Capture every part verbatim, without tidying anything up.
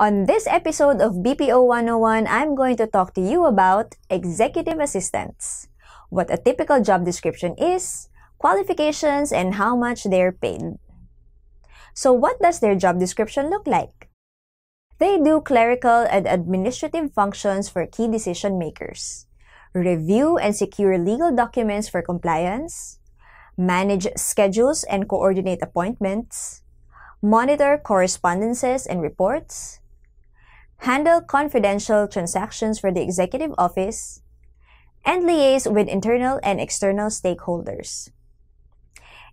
On this episode of B P O one oh one, I'm going to talk to you about executive assistants, what a typical job description is, qualifications, and how much they're paid. So what does their job description look like? They do clerical and administrative functions for key decision makers, review and secure legal documents for compliance, manage schedules and coordinate appointments, monitor correspondences and reports, handle confidential transactions for the executive office, and liaise with internal and external stakeholders.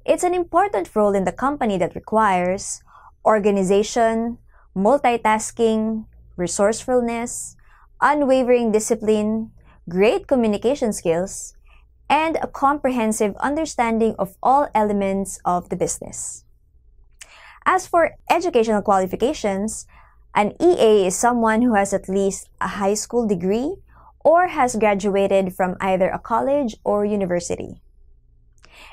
It's an important role in the company that requires organization, multitasking, resourcefulness, unwavering discipline, great communication skills, and a comprehensive understanding of all elements of the business. As for educational qualifications, an E A is someone who has at least a high school degree or has graduated from either a college or university.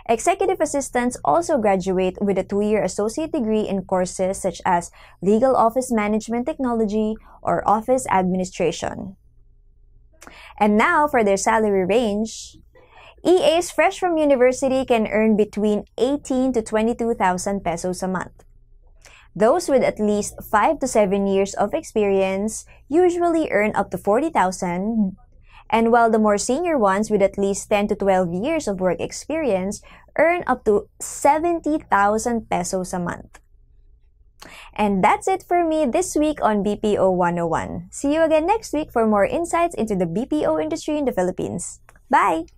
Executive assistants also graduate with a two-year associate degree in courses such as Legal Office Management Technology or Office Administration. And now for their salary range, E As fresh from university can earn between eighteen to twenty-two thousand pesos a month. Those with at least five to seven years of experience usually earn up to forty thousand. And while the more senior ones with at least ten to twelve years of work experience earn up to seventy thousand pesos a month. And that's it for me this week on B P O one oh one. See you again next week for more insights into the B P O industry in the Philippines. Bye!